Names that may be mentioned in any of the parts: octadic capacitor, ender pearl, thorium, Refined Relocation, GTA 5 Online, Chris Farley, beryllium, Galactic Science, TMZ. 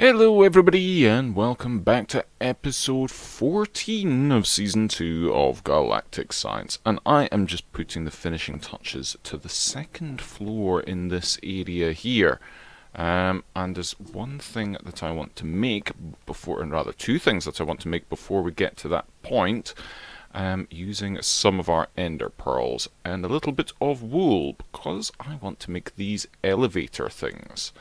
Hello everybody and welcome back to episode 14 of season 2 of Galactic Science, and I am just putting the finishing touches to the second floor in this area here. And there's one thing that I want to make before, and rather two things that I want to make before we get to that point, using some of our ender pearls and a little bit of wool, because I want to make these elevator things.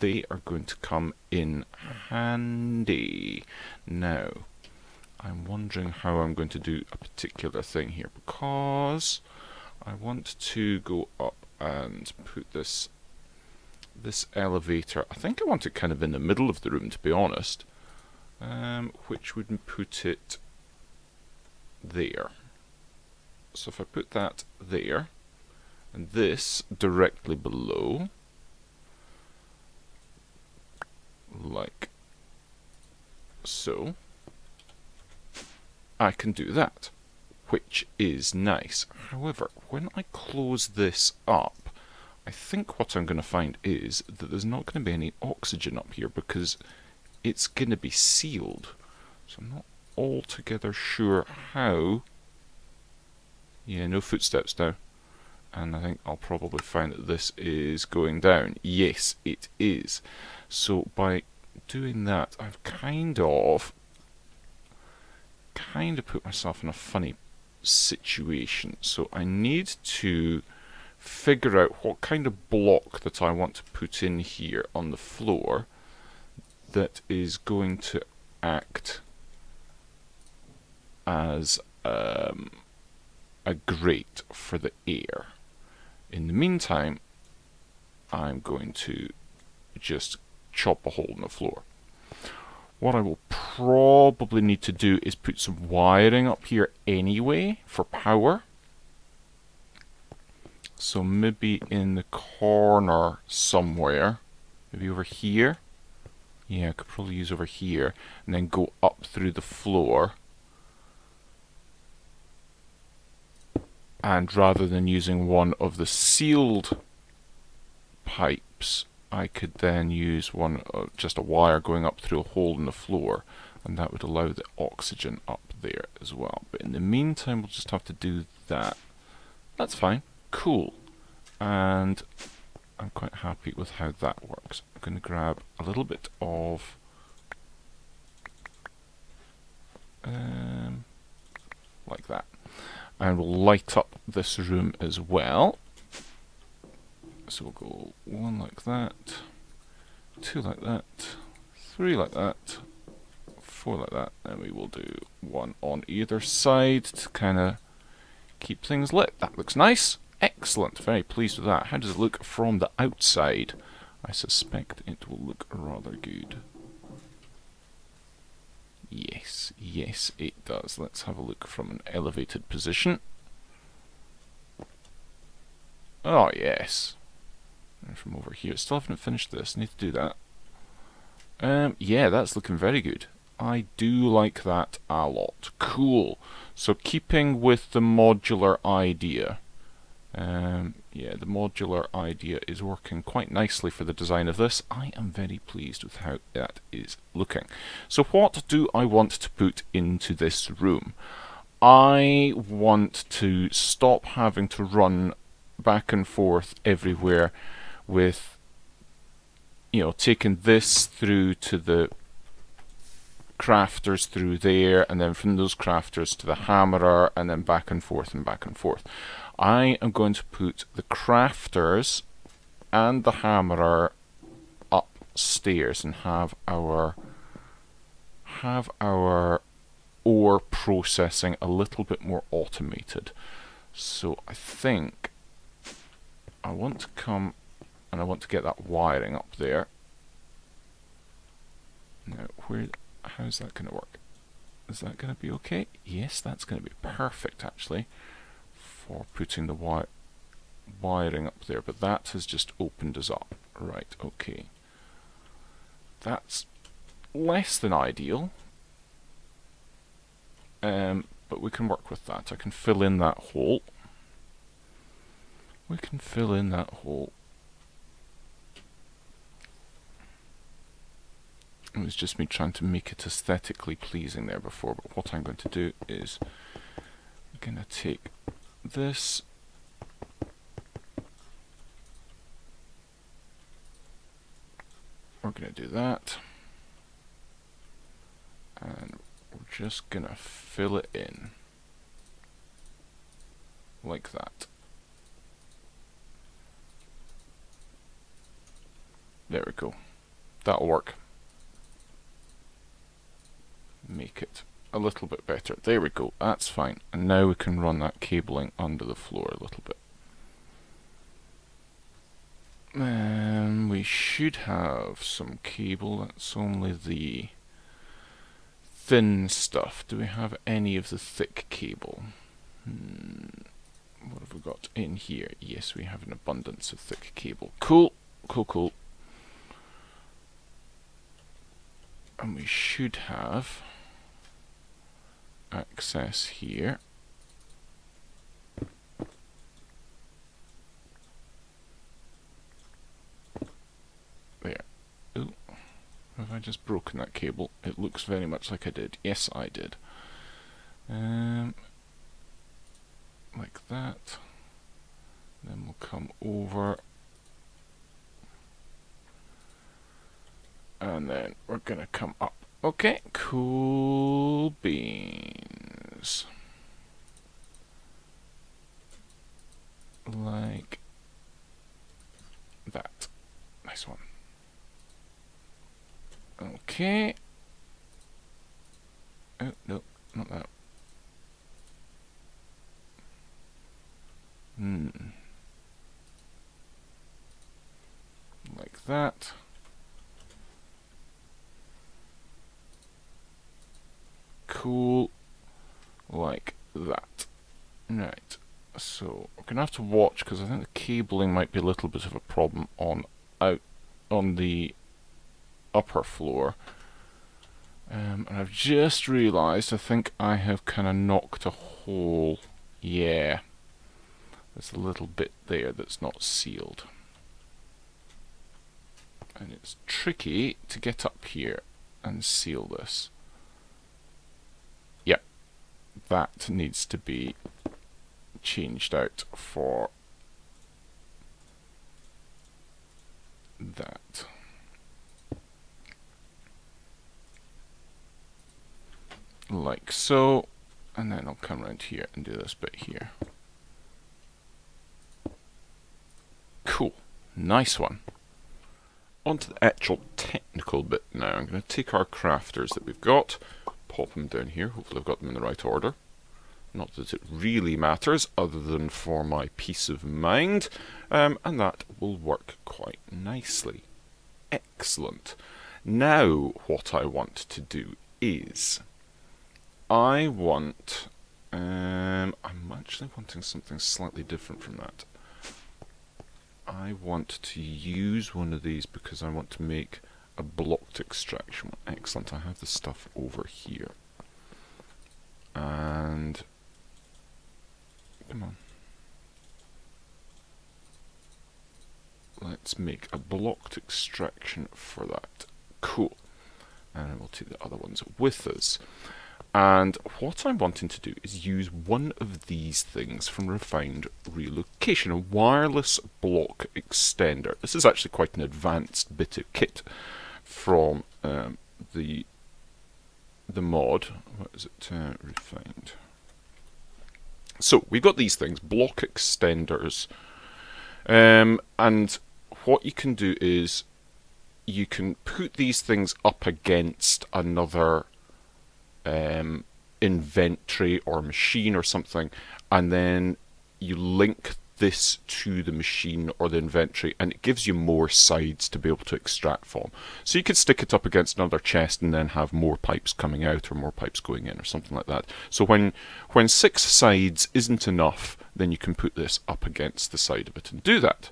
They are going to come in handy. Now, I'm wondering how I'm going to do a particular thing here, because I want to go up and put this elevator. I think I want it kind of in the middle of the room, to be honest, which would put it there. So if I put that there, and this directly below, like so, I can do that, which is nice. However, when I close this up, I think what I'm going to find is that there's not going to be any oxygen up here because it's going to be sealed. So I'm not altogether sure how. Yeah, no footsteps now. And I think I'll probably find that this is going down. Yes, it is. So by doing that, I've kind of put myself in a funny situation. So I need to figure out what kind of block that I want to put in here on the floor that is going to act as a grate for the air. In the meantime, I'm going to just chop a hole in the floor. What I will probably need to do is put some wiring up here anyway for power. So maybe in the corner somewhere, maybe over here. Yeah, I could probably use over here, and then go up through the floor. And rather than using one of the sealed pipes, I could then use one, just a wire going up through a hole in the floor, and that would allow the oxygen up there as well. But in the meantime, we'll just have to do that. That's fine. Cool. And I'm quite happy with how that works. I'm going to grab a little bit of like that. And we'll light up this room as well. So we'll go one like that, two like that, three like that, four like that, and we will do one on either side to kind of keep things lit. That looks nice. Excellent. Very pleased with that. How does it look from the outside? I suspect it will look rather good. Yes, yes it does. Let's have a look from an elevated position. Oh yes. And from over here. Still haven't finished this. Need to do that. Yeah, that's looking very good. I do like that a lot. Cool. So keeping with the modular idea. Yeah, the modular idea is working quite nicely for the design of this. I am very pleased with how that is looking. So what do I want to put into this room? I want to stop having to run back and forth everywhere with, you know, taking this through to the crafters through there, and then from those crafters to the hammerer, and then back and forth and back and forth. I am going to put the crafters and the hammerer upstairs and have our ore processing a little bit more automated. So I think I want to come and I want to get that wiring up there. Now, how's that going to work? Is that going to be okay? Yes, that's going to be perfect actually. Or putting the wiring up there, but that has just opened us up. Right, okay. That's less than ideal, but we can work with that. I can fill in that hole. We can fill in that hole. It was just me trying to make it aesthetically pleasing there before, but what I'm going to do is I'm going to take this we're going to do that and we're just going to fill it in like that. There we go. That'll work. Make it a little bit better. There we go. That's fine. And now we can run that cabling under the floor a little bit. We should have some cable. That's only the thin stuff. Do we have any of the thick cable? What have we got in here? Yes, we have an abundance of thick cable. Cool, cool, cool. And we should have access here. There. Ooh. Have I just broken that cable? It looks very much like I did. Yes, I did. Like that. Then we'll come over. And then we're going to come up. Okay, cool beans. Like that. Nice one. Okay. Oh, no, not that. Like that. Cool, like that. Right, so we're gonna have to watch because I think the cabling might be a little bit of a problem on the upper floor. And I've just realised I think I have kind of knocked a hole. Yeah, there's a little bit there that's not sealed, and it's tricky to get up here and seal this. That needs to be changed out for that. Like so, and then I'll come around here and do this bit here. Cool, nice one. On to the actual technical bit now. I'm going to take our crafters that we've got, pop them down here. Hopefully I've got them in the right order. Not that it really matters, other than for my peace of mind. And that will work quite nicely. Excellent. Now what I want to do is I want... I'm actually wanting something slightly different from that. I want to use one of these because I want to make a blocked extraction. Excellent, I have the stuff over here. And come on. Let's make a blocked extraction for that. Cool. And we'll take the other ones with us. And what I'm wanting to do is use one of these things from Refined Relocation, a wireless block extender. This is actually quite an advanced bit of kit from the mod. What is it? Refined. So we've got these things, block extenders, and what you can do is you can put these things up against another inventory or machine or something, and then you link this to the machine or the inventory, and it gives you more sides to be able to extract from. So you could stick it up against another chest and then have more pipes coming out or more pipes going in or something like that. So when 6 sides isn't enough, then you can put this up against the side of it and do that.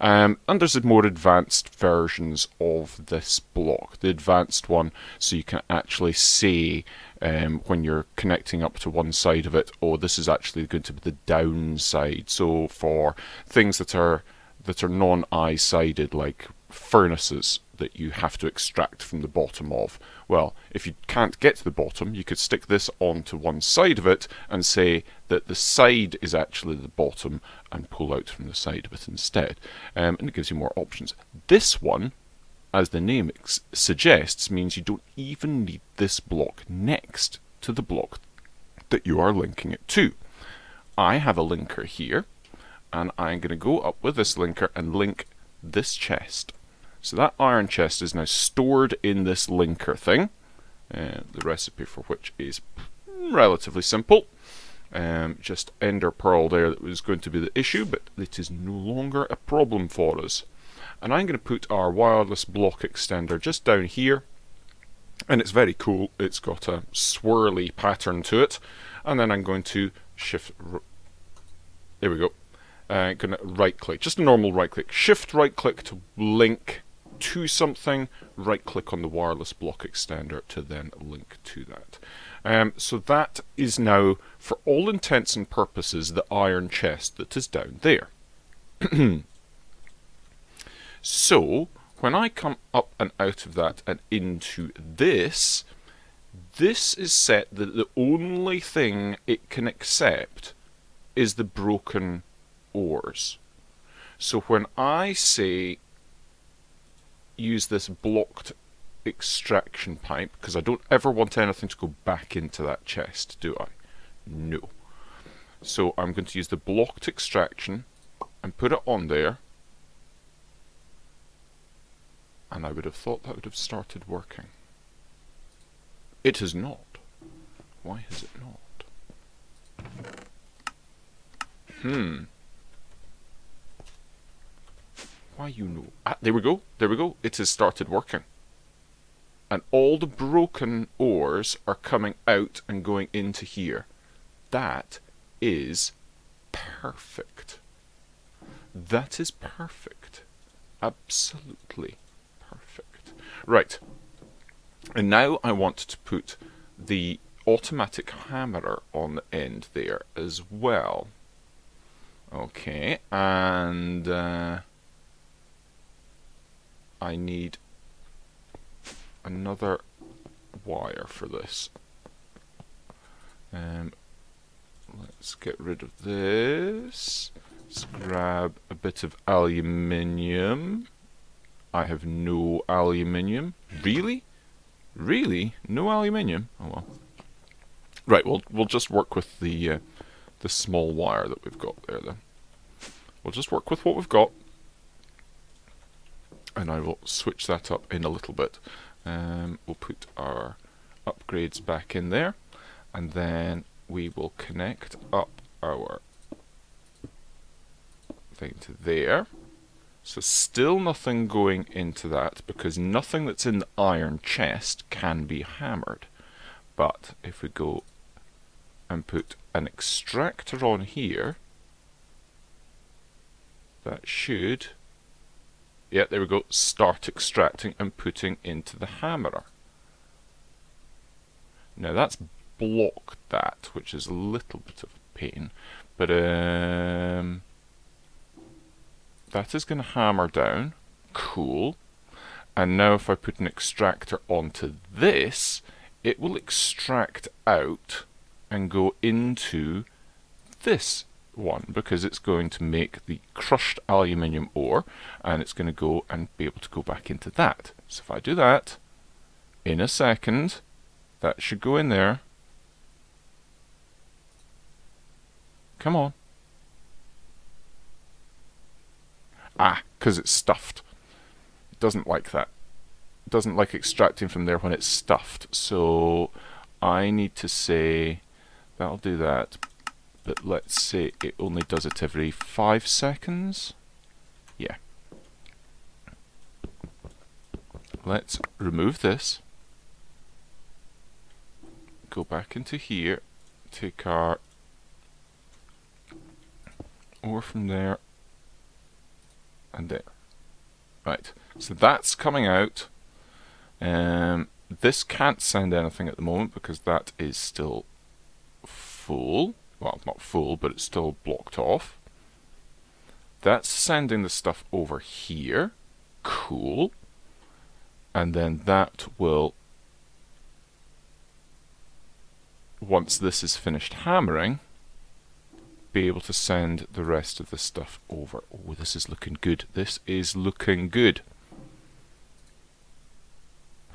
And there's more advanced versions of this block. The advanced one, so you can actually say when you're connecting up to one side of it, oh, this is actually going to be the downside. So for things that are non-eye-sided, like furnaces that you have to extract from the bottom of. Well, if you can't get to the bottom, you could stick this onto one side of it and say that the side is actually the bottom and pull out from the side of it instead. And it gives you more options. This one, as the name suggests, means you don't even need this block next to the block that you are linking it to. I have a linker here, and I'm going to go up with this linker and link this chest. So that iron chest is now stored in this linker thing, the recipe for which is relatively simple. Just ender pearl there, that was going to be the issue, but it is no longer a problem for us. And I'm going to put our wireless block extender just down here, and it's very cool. It's got a swirly pattern to it, and then I'm going to shift, there we go, going to right click, just a normal right click, shift right click to link to something, right click on the wireless block extender to then link to that. So that is now, for all intents and purposes, the iron chest that is down there. So when I come up and out of that and into this, this is set that the only thing it can accept is the broken ores. So when I say use this blocked extraction pipe, because I don't ever want anything to go back into that chest, do I? No. So I'm going to use the blocked extraction and put it on there, and I would have thought that would have started working. It has not. Why has it not? Why, you know? Ah, there we go, there we go. It has started working. And all the broken ores are coming out and going into here. That is perfect. That is perfect. Absolutely perfect. Right. And now I want to put the automatic hammerer on the end there as well. Okay, and I need another wire for this. Let's get rid of this. Let's grab a bit of aluminium. I have no aluminium. Really? Really? No aluminium? Oh well. Right, we'll just work with the small wire that we've got there then. We'll just work with what we've got, and I will switch that up in a little bit. We'll put our upgrades back in there, and then we will connect up our thing to there. So still nothing going into that, because nothing that's in the iron chest can be hammered. But if we go and put an extractor on here, that should, yeah, there we go, start extracting and putting into the hammerer. Now that's blocked that, which is a little bit of a pain, but that is going to hammer down. Cool. And now if I put an extractor onto this, it will extract out and go into this one, because it's going to make the crushed aluminium ore, and it's going to go and be able to go back into that. So if I do that, in a second, that should go in there. Come on. Ah, because it's stuffed. It doesn't like that. It doesn't like extracting from there when it's stuffed. So I need to say, that'll do that, but let's say it only does it every 5 seconds. Yeah. Let's remove this. Go back into here. Take our ore from there. And there. Right, so that's coming out. This can't send anything at the moment because that is still full. Well, not full, but it's still blocked off. That's sending the stuff over here. Cool. And then that will, once this is finished hammering, be able to send the rest of the stuff over. Oh, this is looking good. This is looking good.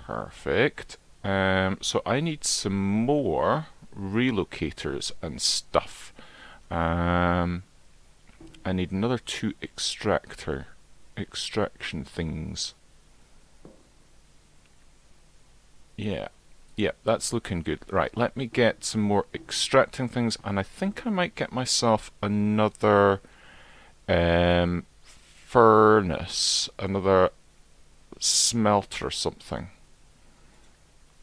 Perfect. So I need some more relocators and stuff. I need another two extraction things. Yeah, that's looking good. Right, let me get some more extracting things, and I think I might get myself another furnace, another smelter or something.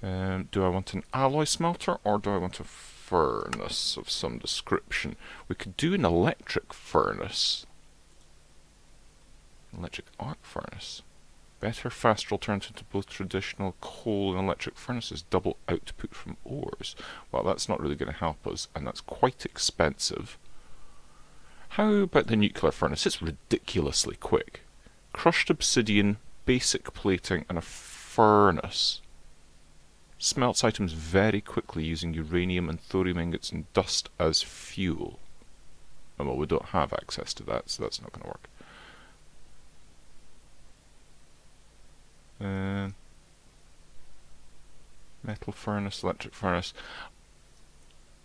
Do I want an alloy smelter, or do I want a furnace of some description? We could do an electric furnace. Electric arc furnace. Better, faster alternative to both traditional coal and electric furnaces. Double output from ores. Well, that's not really going to help us, and that's quite expensive. How about the nuclear furnace? It's ridiculously quick. Crushed obsidian, basic plating, and a furnace. Smelts items very quickly using uranium and thorium ingots and dust as fuel. And well, we don't have access to that, so that's not going to work. Metal furnace, electric furnace.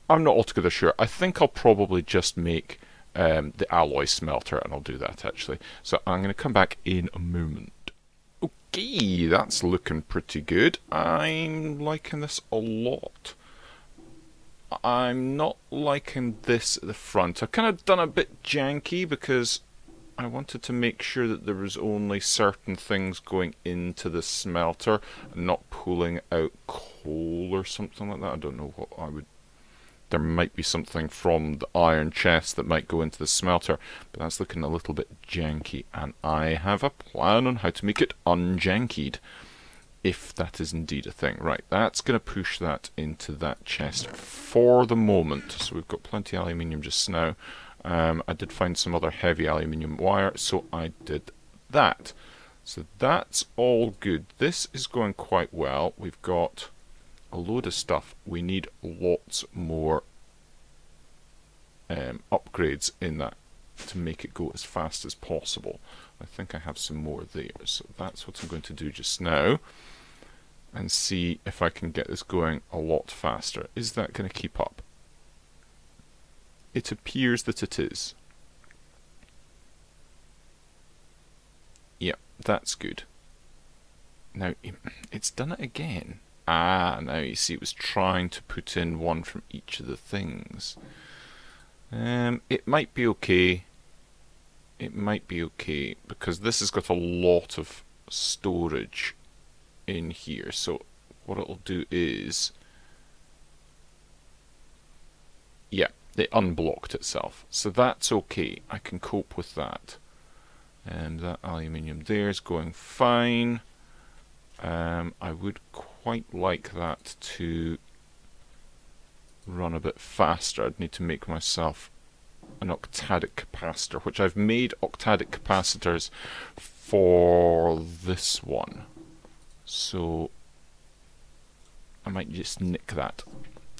I'm not altogether sure. I think I'll probably just make the alloy smelter, and I'll do that actually. So I'm going to come back in a moment. Okay, that's looking pretty good. I'm liking this a lot. I'm not liking this at the front. I've kind of done a bit janky because I wanted to make sure that there was only certain things going into the smelter and not pulling out coal or something like that. I don't know what I would... There might be something from the iron chest that might go into the smelter, but that's looking a little bit janky, and I have a plan on how to make it unjankied, if that is indeed a thing. Right, that's going to push that into that chest for the moment. So we've got plenty of aluminium just now. I did find some other heavy aluminium wire, so I did that. So that's all good. This is going quite well. We've got a load of stuff. We need lots more upgrades in that to make it go as fast as possible. I think I have some more there, so that's what I'm going to do just now and see if I can get this going a lot faster. Is that going to keep up? It appears that it is. Yep, that's good. Now, it's done it again. Ah, now you see it was trying to put in one from each of the things. It might be okay. It might be okay, because this has got a lot of storage in here. So what it'll do is... Yeah, it unblocked itself, so that's okay. I can cope with that. And that aluminium there is going fine. I would quite like that to run a bit faster. I'd need to make myself an octadic capacitor, which I've made octadic capacitors for this one, so I might just nick that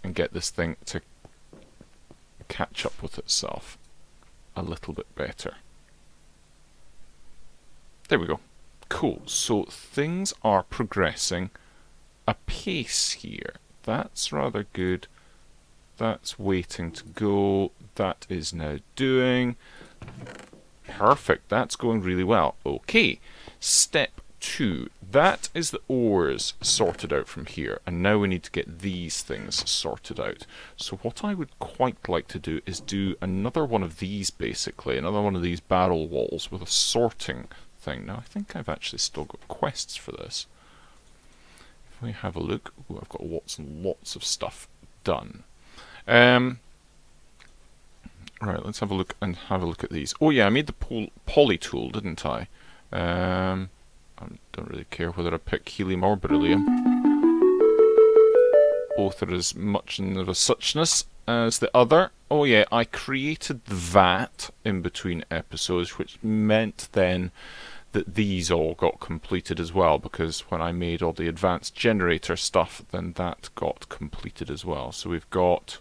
and get this thing to catch up with itself a little bit better. There we go. Cool. So things are progressing apace here. That's rather good. That's waiting to go. That is now doing. Perfect. That's going really well. Okay. Step 2. That is the ores sorted out from here, and now we need to get these things sorted out. So what I would quite like to do is do another one of these, basically another one of these barrel walls with a sorting thing. Now I think I've actually still got quests for this. If we have a look, ooh, I've got lots and lots of stuff done. Right, let's have a look and have a look at these. Oh yeah, I made the poly tool, didn't I? I don't really care whether I pick helium or beryllium. Both are as much and of a suchness as the other. Oh yeah, I created that in between episodes, which meant then that these all got completed as well, because when I made all the advanced generator stuff, then that got completed as well. So we've got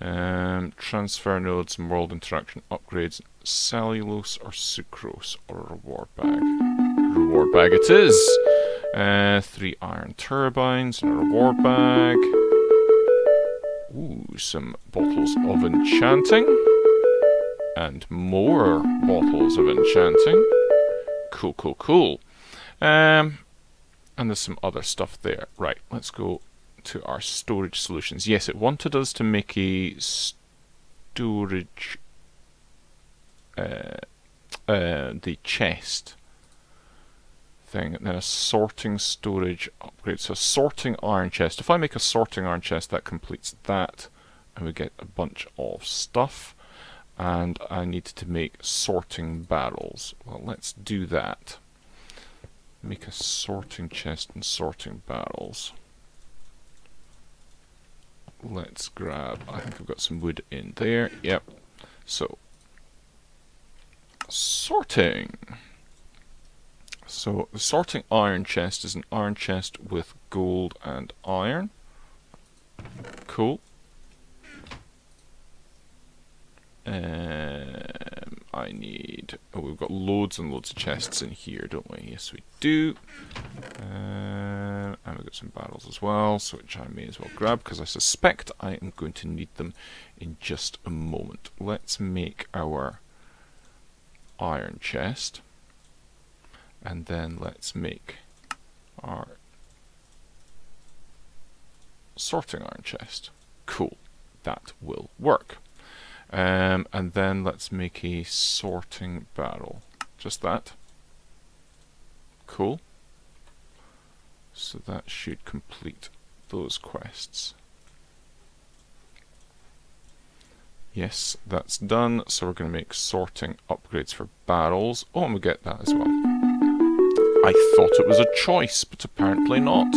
transfer nodes and world interaction upgrades, cellulose or sucrose or reward bag. Reward bag it is! 3 iron turbines and a reward bag. Ooh, some bottles of enchanting. And more bottles of enchanting. Cool, cool, cool. And there's some other stuff there. Right, let's go to our storage solutions. Yes, it wanted us to make a storage... the chest thing, and then a sorting storage upgrade. So a sorting iron chest. If I make a sorting iron chest, that completes that, and we get a bunch of stuff. And I need to make sorting barrels. Well, let's do that. Make a sorting chest and sorting barrels. Let's grab, I think I've got some wood in there. Yep. So sorting. So the sorting iron chest is an iron chest with gold and iron. Cool. I need... Oh, we've got loads and loads of chests in here, don't we? Yes, we do. And we've got some barrels as well, so which I may as well grab, because I suspect I am going to need them in just a moment. Let's make our iron chest. And then let's make our sorting iron chest. Cool. That will work. And then let's make a sorting barrel. Just that. Cool. So that should complete those quests. Yes, that's done. So we're going to make sorting upgrades for barrels. Oh, and we get that as well. I thought it was a choice, but apparently not.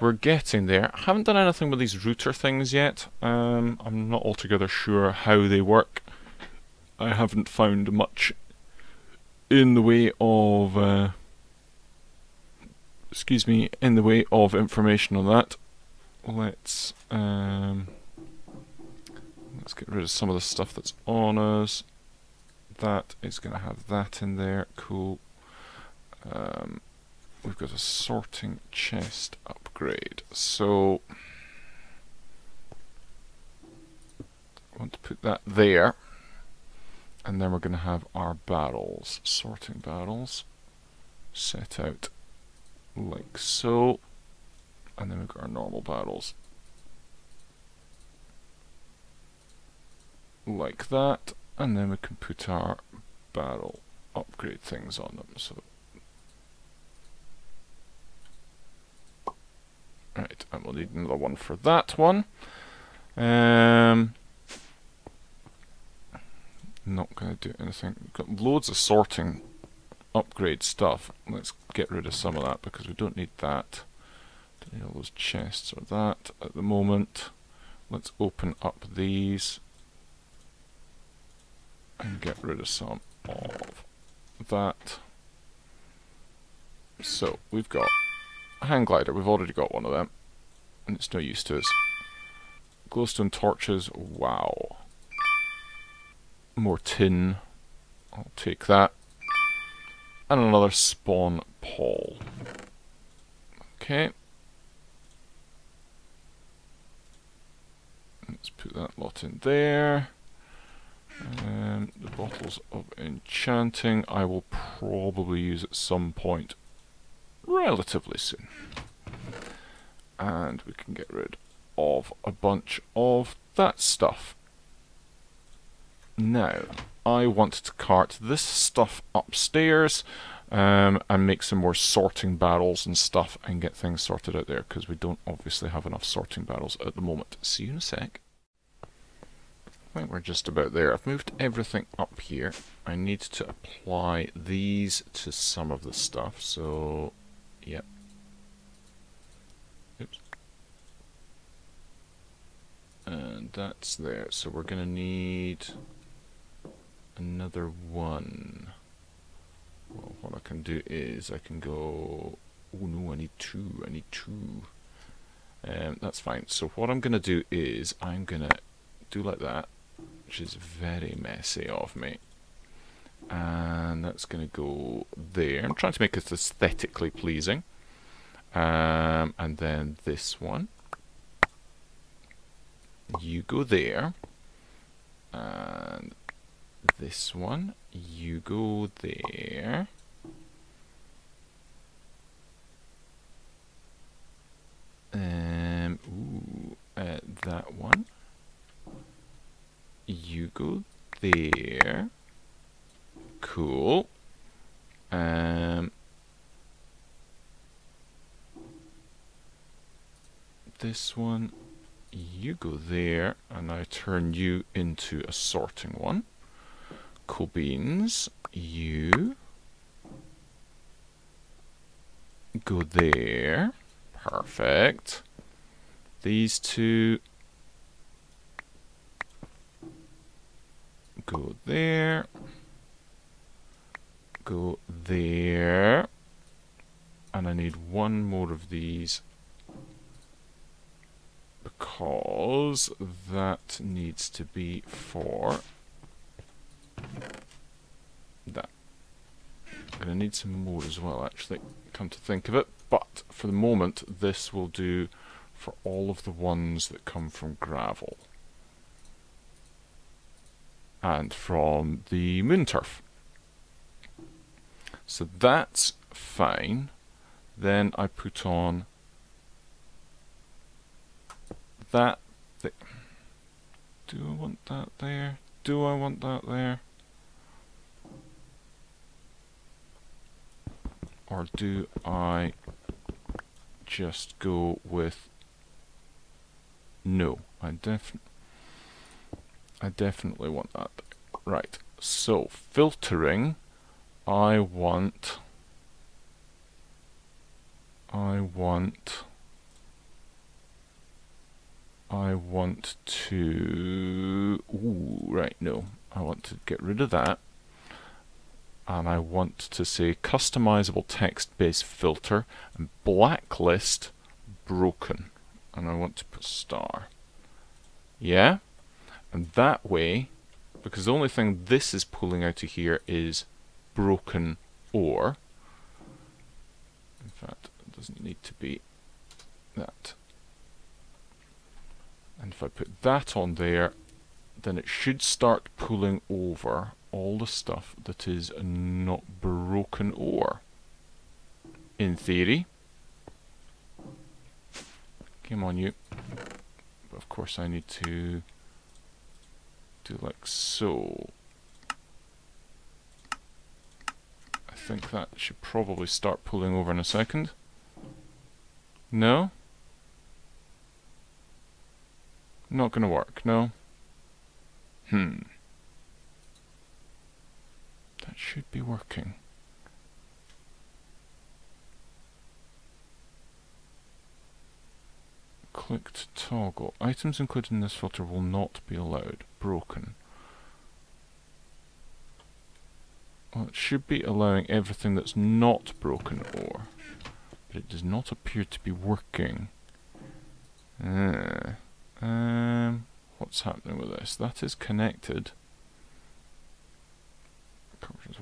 We're getting there. I haven't done anything with these router things yet. I'm not altogether sure how they work. I haven't found much in the way of information on that. Let's get rid of some of the stuff that's on us. That is going to have that in there. Cool. We've got a sorting chest upgrade, so I want to put that there, and then we're going to have our barrels, sorting barrels, set out like so, and then we've got our normal barrels like that, and then we can put our barrel upgrade things on them. So right, and we'll need another one for that one. Not going to do anything. We've got loads of sorting upgrade stuff. Let's get rid of some of that because we don't need that. Don't need all those chests or that at the moment. Let's open up these and get rid of some of that. So we've got a hang glider, we've already got one of them, and it's no use to us. Glowstone torches, wow. More tin, I'll take that. And another spawn pole. Okay. Let's put that lot in there. The bottles of enchanting I will probably use at some point. Relatively soon. And we can get rid of a bunch of that stuff. Now, I want to cart this stuff upstairs and make some more sorting barrels and stuff and get things sorted out there, because we don't obviously have enough sorting barrels at the moment. See you in a sec. I think we're just about there. I've moved everything up here. I need to apply these to some of the stuff, so... Yep. Oops. And that's there. So we're going to need another one. Well, what I can do is I can go, oh no, I need two. That's fine. So what I'm going to do is I'm going to do like that, which is very messy of me. And that's going to go there. I'm trying to make it aesthetically pleasing. And then this one. You go there. And this one. You go there. That one. You go there. Cool. This one, you go there, and I turn you into a sorting one. Cool beans, you go there. Perfect. These two go there. Go there, and I need one more of these because that needs to be for that. I'm going to need some more as well, actually, come to think of it, but for the moment this will do for all of the ones that come from gravel and from the moon turf. So that's fine. Then I put on that. Do I want that there? Do I want that there? Or do I just go with... No, I definitely want that. Right, so filtering... I want to, ooh, right, no, I want to get rid of that, and I want to say customizable text-based filter and blacklist broken, and I want to put star, yeah, and that way, because the only thing this is pulling out of here is broken or, in fact, it doesn't need to be that. And if I put that on there, then it should start pulling over all the stuff that is not broken or, in theory. Come on, you. But of course I need to do like so. I think that should probably start pulling over in a second. No? Not gonna work, no? That should be working. Click to toggle. Items included in this filter will not be allowed. Broken. Well, it should be allowing everything that's not broken or, but it does not appear to be working. What's happening with this? That is connected.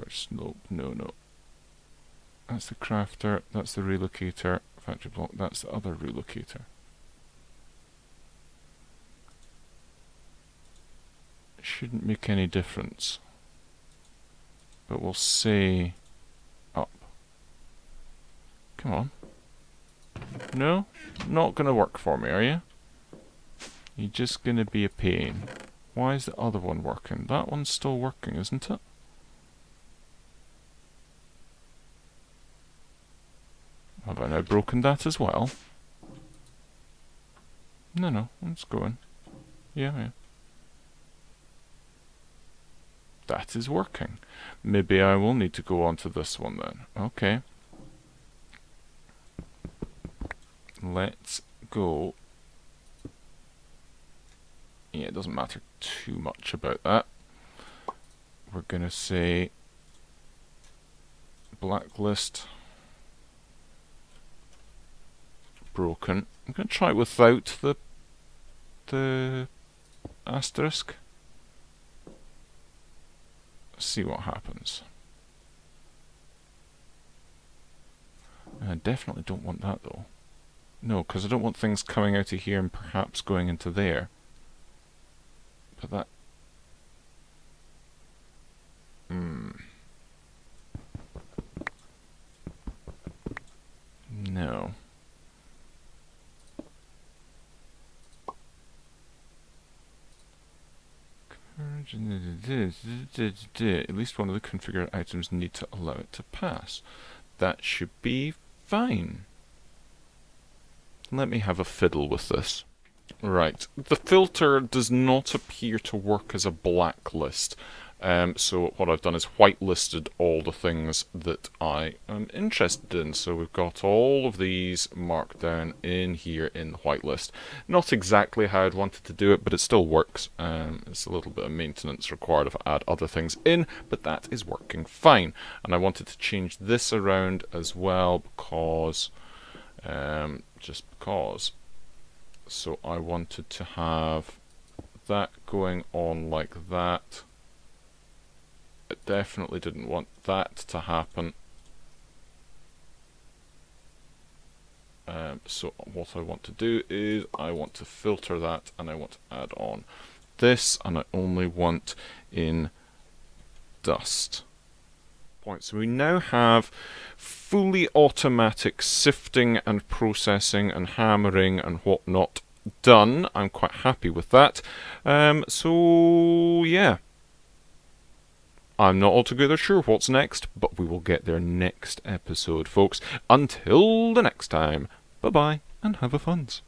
Slope. No. That's the crafter. That's the relocator. Factory block. That's the other relocator. It shouldn't make any difference. But we'll say up. Come on. No? Not going to work for me, are you? You're just going to be a pain. Why is the other one working? That one's still working, isn't it? Have I now broken that as well? No. It's going. Yeah. That is working. Maybe I will need to go on to this one then. Okay. Let's go. Yeah, it doesn't matter too much about that. We're going to say blacklist. Broken. I'm going to try it without the asterisk. See what happens. I definitely don't want that though. No, because I don't want things coming out of here and perhaps going into there. But that... No. At least one of the configured items need to allow it to pass. That should be fine. Let me have a fiddle with this. Right, the filter does not appear to work as a blacklist. So what I've done is whitelisted all the things that I am interested in. So we've got all of these marked down in here in the whitelist. Not exactly how I'd wanted to do it, but it still works. It's a little bit of maintenance required if I add other things in, but that is working fine. And I wanted to change this around as well because... just because. So I wanted to have that going on like that. It definitely didn't want that to happen. So what I want to do is I want to filter that and I want to add on this, and I only want in dust. So we now have fully automatic sifting and processing and hammering and whatnot done. I'm quite happy with that. So yeah. I'm not altogether sure what's next, but we will get there next episode, folks. Until the next time, bye-bye, and have a funs.